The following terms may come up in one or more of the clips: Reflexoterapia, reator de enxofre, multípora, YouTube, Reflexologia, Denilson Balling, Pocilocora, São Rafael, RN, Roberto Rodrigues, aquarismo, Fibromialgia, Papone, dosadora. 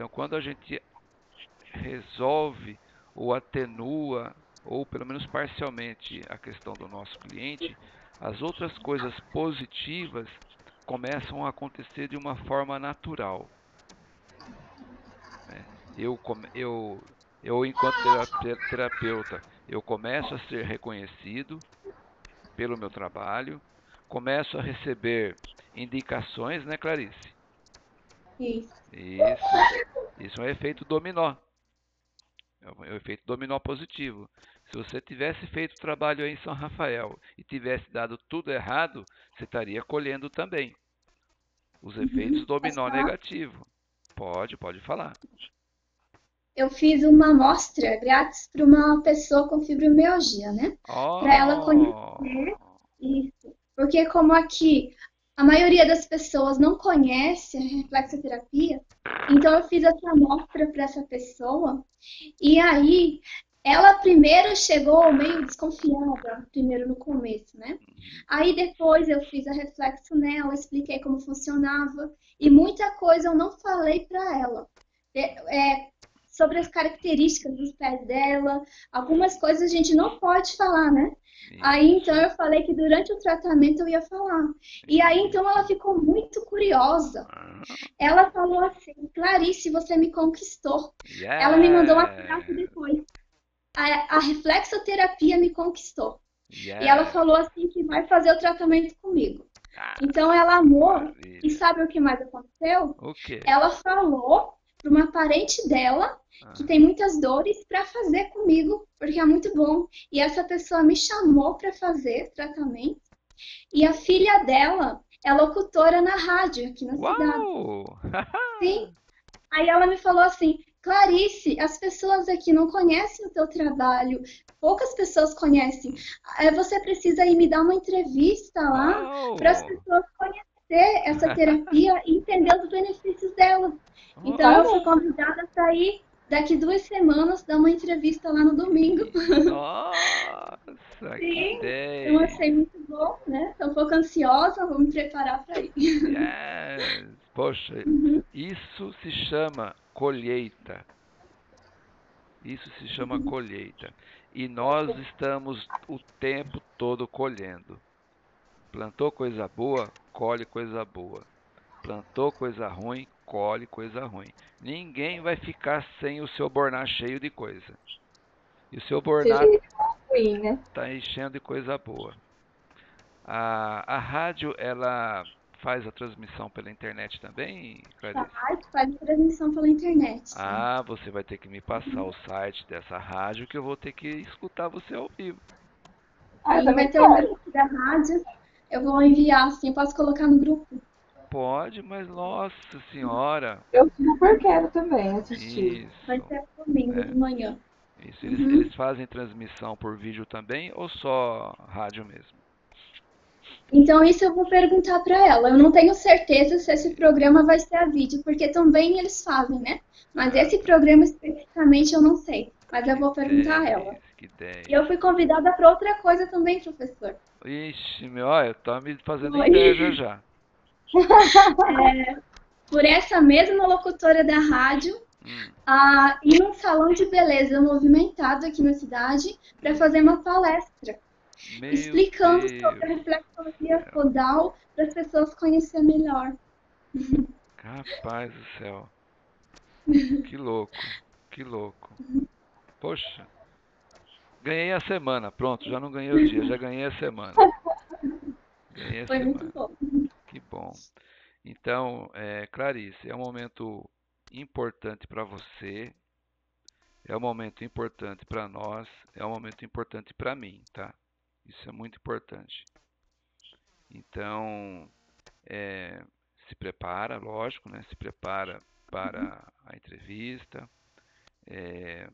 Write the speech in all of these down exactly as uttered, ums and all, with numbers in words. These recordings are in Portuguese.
Então, quando a gente resolve ou atenua, ou pelo menos parcialmente, a questão do nosso cliente, as outras coisas positivas começam a acontecer de uma forma natural. Eu, eu, eu enquanto terapeuta, eu começo a ser reconhecido pelo meu trabalho, começo a receber indicações, né, Clarice? Isso. Isso é um efeito dominó. É um efeito dominó positivo. Se você tivesse feito o trabalho aí em São Rafael e tivesse dado tudo errado, você estaria colhendo também os efeitos uhum. dominó negativo. Pode, pode falar. Eu fiz uma amostra grátis para uma pessoa com fibromialgia, né? Oh. Para ela conhecer isso. Porque como aqui a maioria das pessoas não conhece a reflexoterapia, então eu fiz essa amostra para essa pessoa. E aí, ela primeiro chegou meio desconfiada, primeiro no começo, né? Aí depois eu fiz a reflexo nela, expliquei como funcionava. E muita coisa eu não falei para ela. É, sobre as características dos pés dela, algumas coisas a gente não pode falar, né? Sim. Aí, então, eu falei que durante o tratamento eu ia falar. Sim. E aí, então, ela ficou muito curiosa. Ah. Ela falou assim, Clarice, você me conquistou. Yeah. Ela me mandou uma frase depois. A, a reflexoterapia me conquistou. Yeah. E ela falou assim que vai fazer o tratamento comigo. Ah. Então, ela amou. Maravilha. E sabe o que mais aconteceu? Okay. Ela falou para uma parente dela, ah. que tem muitas dores, para fazer comigo, porque é muito bom. E essa pessoa me chamou para fazer tratamento. E a filha dela é locutora na rádio aqui na Uau. Cidade. Sim. Aí ela me falou assim, Clarice, as pessoas aqui não conhecem o teu trabalho, poucas pessoas conhecem. Você precisa ir me dar uma entrevista lá para as pessoas conhecerem essa terapia e entender os benefícios dela. Então, eu fui convidada a sair daqui duas semanas, dar uma entrevista lá no domingo. Nossa, sim, que ideia! Eu achei muito bom, né? Estou um pouco ansiosa, vou me preparar para ir. Yes. Poxa, uhum. isso se chama colheita. Isso se chama uhum. colheita. E nós estamos o tempo todo colhendo. Plantou coisa boa, colhe coisa boa. Plantou coisa ruim, colhe coisa ruim. Ninguém vai ficar sem o seu borná cheio de coisa. E o seu borná está enchendo de coisa boa. A, a rádio, ela faz a transmissão pela internet também, Clarice? A rádio faz a transmissão pela internet. Ah, você vai ter que me passar o site dessa rádio que eu vou ter que escutar você ao vivo. Aí vai ter o link da rádio. Eu vou enviar, assim, posso colocar no grupo? Pode, mas nossa senhora. Eu super quero também assistir. Isso. Vai ser domingo é. de manhã. Isso, eles, uhum. eles fazem transmissão por vídeo também ou só rádio mesmo? Então isso eu vou perguntar para ela. Eu não tenho certeza se esse programa vai ser a vídeo, porque também eles fazem, né? Mas esse programa especificamente eu não sei. Mas eu vou perguntar a ela. Que ideia. E eu fui convidada para outra coisa também, professor. Ixi, meu, olha, tá me fazendo Oi. inveja já. É, por essa mesma locutora da rádio, hum. ah, em um salão de beleza movimentado aqui na cidade, para fazer uma palestra. Meu explicando Deus. sobre a reflexologia podal, para as pessoas conhecerem melhor. Rapaz do céu. Que louco, que louco. Poxa, ganhei a semana, pronto, já não ganhei o dia, já ganhei a semana. Ganhei a Foi semana. muito bom. Que bom. Então, é, Clarice, é um momento importante para você, é um momento importante para nós, é um momento importante para mim, tá? Isso é muito importante. Então, é, se prepara, lógico, né? Se prepara para a entrevista, é...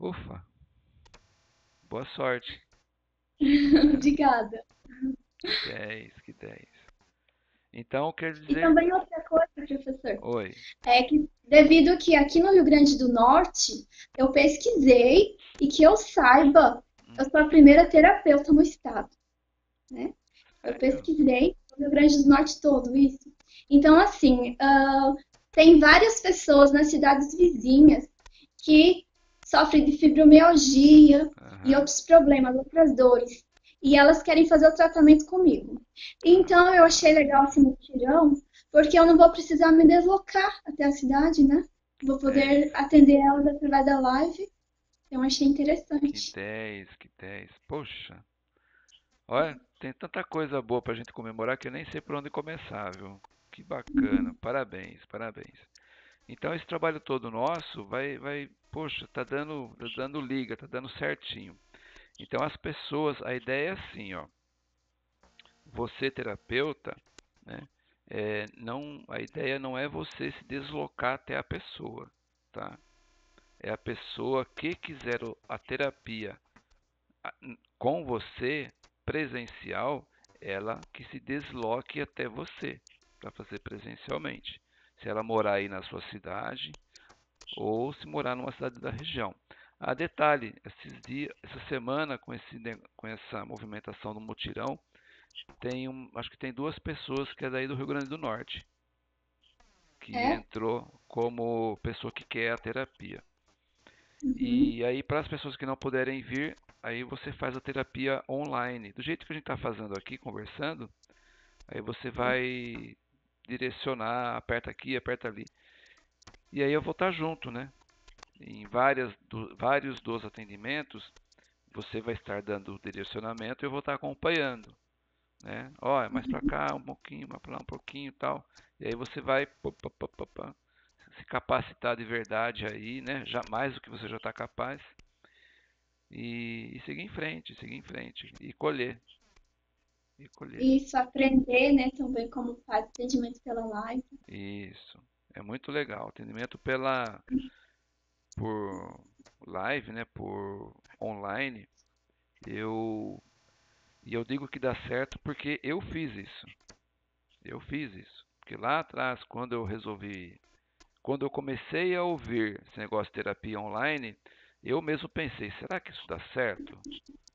Ufa, boa sorte. Obrigada. Que dez, que dez. Então, quer dizer... E também outra coisa, professor. Oi. É que devido que aqui no Rio Grande do Norte, eu pesquisei e que eu saiba, hum. eu sou a primeira terapeuta no estado. Né? Eu pesquisei no Rio Grande do Norte todo isso. Então, assim... Uh, Tem várias pessoas nas cidades vizinhas que sofrem de fibromialgia uhum. e outros problemas, outras dores. E elas querem fazer o tratamento comigo. Então eu achei legal esse mutirão, porque eu não vou precisar me deslocar até a cidade, né? Vou poder é. atender elas através da live. Então achei interessante. Que dez, que dez. Poxa. Olha, tem tanta coisa boa pra gente comemorar que eu nem sei por onde começar, viu? Que bacana. Uhum. Parabéns, parabéns. Então esse trabalho todo nosso vai, vai, poxa, tá dando, tá dando liga, tá dando certinho. Então as pessoas, a ideia é assim, ó. Você terapeuta, né? É, não, a ideia não é você se deslocar até a pessoa, tá? É a pessoa que quiser a terapia com você, presencial, ela que se desloque até você para fazer presencialmente. Se ela morar aí na sua cidade ou se morar numa cidade da região. Ah, detalhe, esses dias, essa semana com, esse, com essa movimentação do mutirão, tem um, acho que tem duas pessoas que é daí do Rio Grande do Norte que é? entrou como pessoa que quer a terapia. Uhum. E aí para as pessoas que não puderem vir, aí você faz a terapia online. Do jeito que a gente está fazendo aqui, conversando, aí você vai direcionar, aperta aqui, aperta ali. E aí eu vou estar junto, né? Em várias, do, vários dos atendimentos, você vai estar dando o direcionamento e eu vou estar acompanhando. Né? Ó, é mais para cá um pouquinho, mais para lá um pouquinho e tal. E aí você vai pô, pô, pô, pô, pô, se capacitar de verdade aí, né? Já mais do que você já está capaz. E, e seguir em frente, seguir em frente. E colher. E colher. Isso, aprender, né? Também como faz atendimento pela live. Isso. É muito legal. Atendimento pela por live, né? Por online. Eu... E eu digo que dá certo porque eu fiz isso. Eu fiz isso. Porque lá atrás, quando eu resolvi... Quando eu comecei a ouvir esse negócio de terapia online, eu mesmo pensei, será que isso dá certo?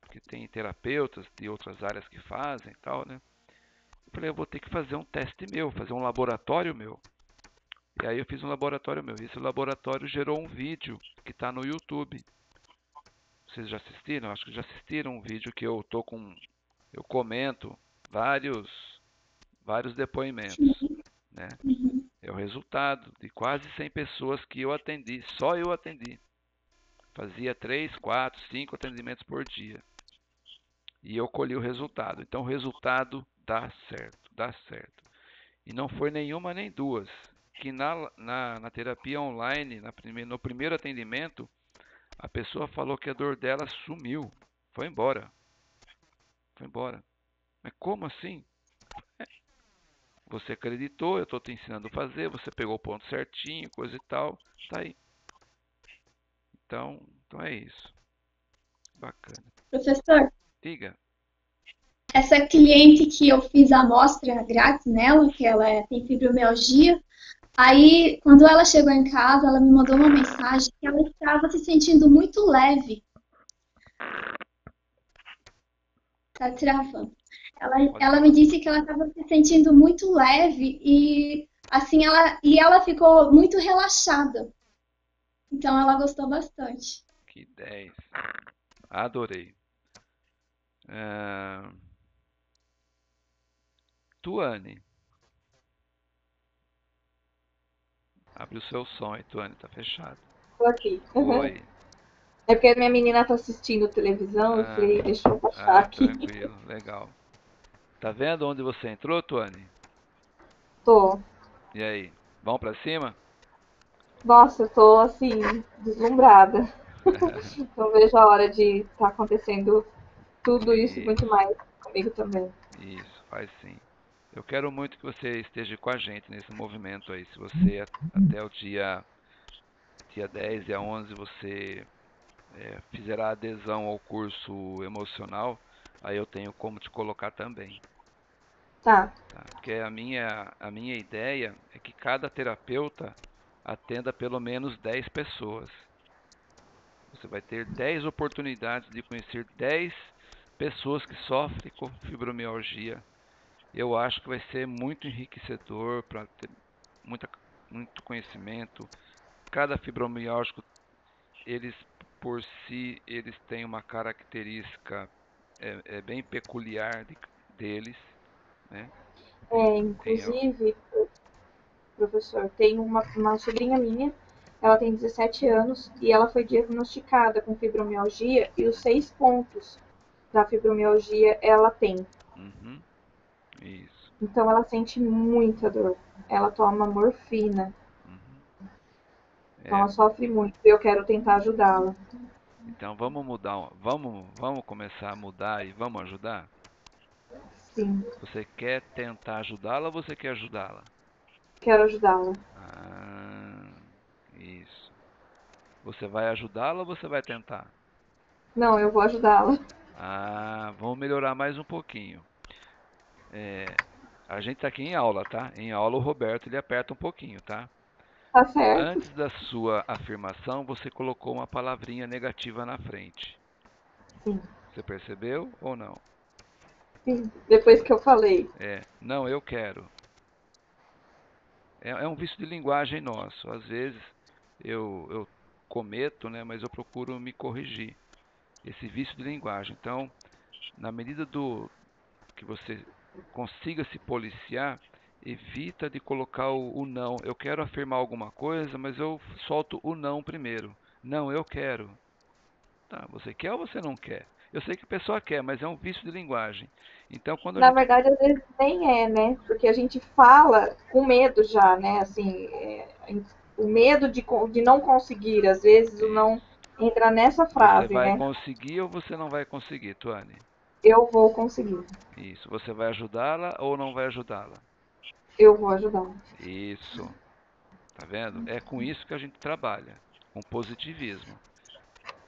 Porque tem terapeutas de outras áreas que fazem e tal, né? Eu falei, eu vou ter que fazer um teste meu, fazer um laboratório meu. E aí eu fiz um laboratório meu. E esse laboratório gerou um vídeo que está no YouTube. Vocês já assistiram? Acho que já assistiram um vídeo que eu tô com... Eu comento vários, vários depoimentos, né? Uhum. É o resultado de quase cem pessoas que eu atendi, só eu atendi. Fazia três, quatro, cinco atendimentos por dia. E eu colhi o resultado. Então o resultado dá certo, dá certo. E não foi nenhuma nem duas. Que na, na, na terapia online, na prime, no primeiro atendimento, a pessoa falou que a dor dela sumiu, foi embora. Foi embora. Mas como assim? É. Você acreditou, eu estou te ensinando a fazer, você pegou o ponto certinho, coisa e tal, tá aí. Então, então é isso. Bacana. Professor? Diga. Essa cliente que eu fiz a amostra grátis nela, que ela é, tem fibromialgia, aí quando ela chegou em casa, ela me mandou uma mensagem que ela estava se sentindo muito leve. Tá travando. Ela, ela me disse que ela estava se sentindo muito leve e assim ela e ela ficou muito relaxada. Então ela gostou bastante. Que dez. Adorei. Uh... Tuane. Abre o seu som aí, Tuane, tá fechado. Tô aqui. Uhum. Oi. É porque a minha menina está assistindo televisão, ah, eu falei, deixa eu baixar ah, aqui. Tranquilo, legal. Tá vendo onde você entrou, Tuane? Tô. E aí, vamos para cima? Nossa, eu tô assim, deslumbrada. É. Não vejo a hora de estar tá acontecendo tudo isso e muito mais comigo também. Isso, faz sim. Eu quero muito que você esteja com a gente nesse movimento aí. Se você, até o dia, dia dez e a onze, você... É, fizer a adesão ao curso emocional, aí eu tenho como te colocar também. Tá. Tá? Porque a minha, a minha ideia é que cada terapeuta atenda pelo menos dez pessoas. Você vai ter dez oportunidades de conhecer dez pessoas que sofrem com fibromialgia. Eu acho que vai ser muito enriquecedor, para ter muita muito conhecimento. Cada fibromialgico, eles por si, eles têm uma característica é, é bem peculiar de, deles, né? É, inclusive, tem... professor, tem uma, uma sobrinha minha, ela tem dezessete anos e ela foi diagnosticada com fibromialgia e os seis pontos da fibromialgia ela tem. Uhum. Isso. Então ela sente muita dor, ela toma morfina. Uhum. Então é. Ela sofre muito e eu quero tentar ajudá-la. Então vamos mudar, vamos, vamos começar a mudar e vamos ajudar? Sim. Você quer tentar ajudá-la ou você quer ajudá-la? Quero ajudá-la. Ah, isso. Você vai ajudá-la ou você vai tentar? Não, eu vou ajudá-la. Ah, vamos melhorar mais um pouquinho. É, a gente está aqui em aula, tá? Em aula o Roberto, ele aperta um pouquinho, tá? Tá certo. Antes da sua afirmação, você colocou uma palavrinha negativa na frente. Sim. Você percebeu ou não? Sim, depois que eu falei. É, não, eu quero. É, é um vício de linguagem nosso. Às vezes eu, eu cometo, né? Mas eu procuro me corrigir. Esse vício de linguagem. Então, na medida do que você consiga se policiar, evita de colocar o, o não. Eu quero afirmar alguma coisa, mas eu solto o não primeiro. Não, eu quero. Tá, você quer ou você não quer? Eu sei que a pessoa quer, mas é um vício de linguagem. Então, quando na gente... verdade, às vezes nem é, né? Porque a gente fala com medo já, né? Assim, é, o medo de, de não conseguir, às vezes o não... Entra nessa frase, né? Você vai né? conseguir ou você não vai conseguir, Tuane? Eu vou conseguir. Isso. Você vai ajudá-la ou não vai ajudá-la? Eu vou ajudá-la. Isso. Tá vendo? É com isso que a gente trabalha. Com positivismo.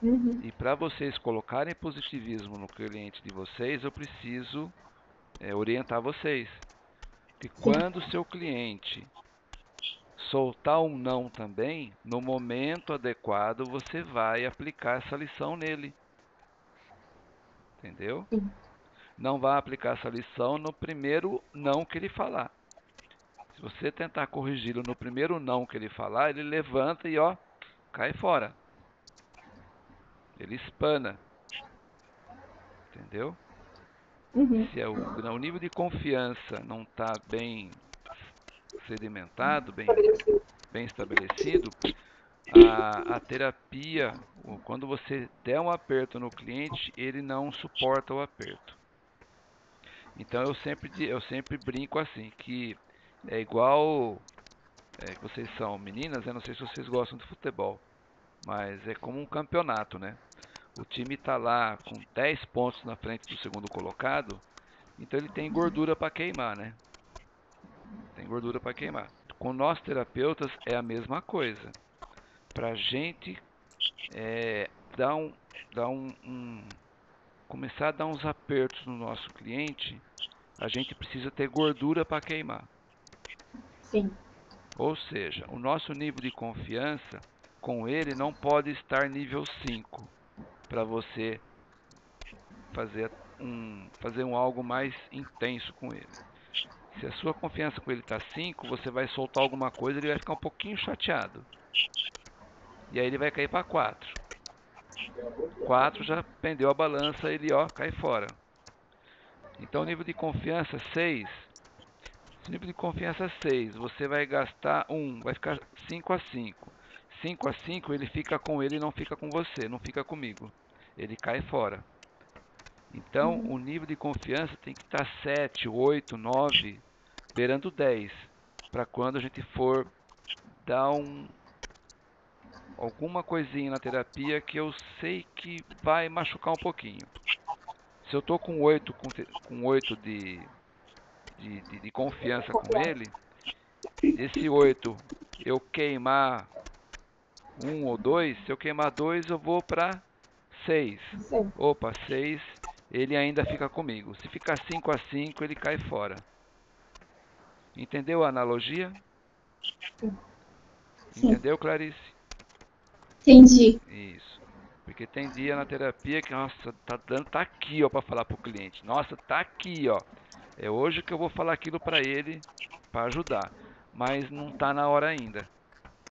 Uhum. E para vocês colocarem positivismo no cliente de vocês, eu preciso é, orientar vocês. Que quando o seu cliente... soltar um não também, no momento adequado você vai aplicar essa lição nele. Entendeu? Sim. Não vai aplicar essa lição no primeiro não que ele falar. Se você tentar corrigi-lo no primeiro não que ele falar, ele levanta e ó, cai fora. Ele espana. Entendeu? Uhum. Se é o, o nível de confiança não está bem... sedimentado, bem, bem estabelecido, a, a terapia, quando você der um aperto no cliente, ele não suporta o aperto. Então eu sempre, eu sempre brinco assim, que é igual, é, vocês são meninas, eu não sei se vocês gostam de futebol, mas é como um campeonato, né? O time está lá com dez pontos na frente do segundo colocado, então ele tem gordura para queimar, né? Tem gordura para queimar. Com nós terapeutas é a mesma coisa. Para a gente é, dar um, dar um, um, começar a dar uns apertos no nosso cliente, a gente precisa ter gordura para queimar. Sim. Ou seja, o nosso nível de confiança com ele não pode estar nível cinco para você fazer um, fazer um algo mais intenso com ele. Se a sua confiança com ele está cinco, você vai soltar alguma coisa, ele vai ficar um pouquinho chateado. E aí ele vai cair para quatro. quatro já pendeu a balança, ele ó, cai fora. Então o nível de confiança seis. Se o nível de confiança seis, você vai gastar um, vai ficar cinco a cinco. cinco a cinco ele fica com ele e não fica com você, não fica comigo. Ele cai fora. Então, o nível de confiança tem que estar sete, oito, nove, beirando dez, para quando a gente for dar um, alguma coisinha na terapia que eu sei que vai machucar um pouquinho. Se eu estou com oito, com, com oito de, de, de, de confiança com ele, esse oito, eu queimar um ou dois, se eu queimar dois, eu vou para seis. Opa, seis... ele ainda fica comigo. Se ficar cinco a cinco, ele cai fora. Entendeu a analogia? Sim. Entendeu, Clarice? Entendi. Isso. Porque tem dia na terapia que, nossa, tá dando, tá aqui, ó, para falar pro cliente. Nossa, tá aqui, ó. É hoje que eu vou falar aquilo para ele, para ajudar. mas não está na hora ainda.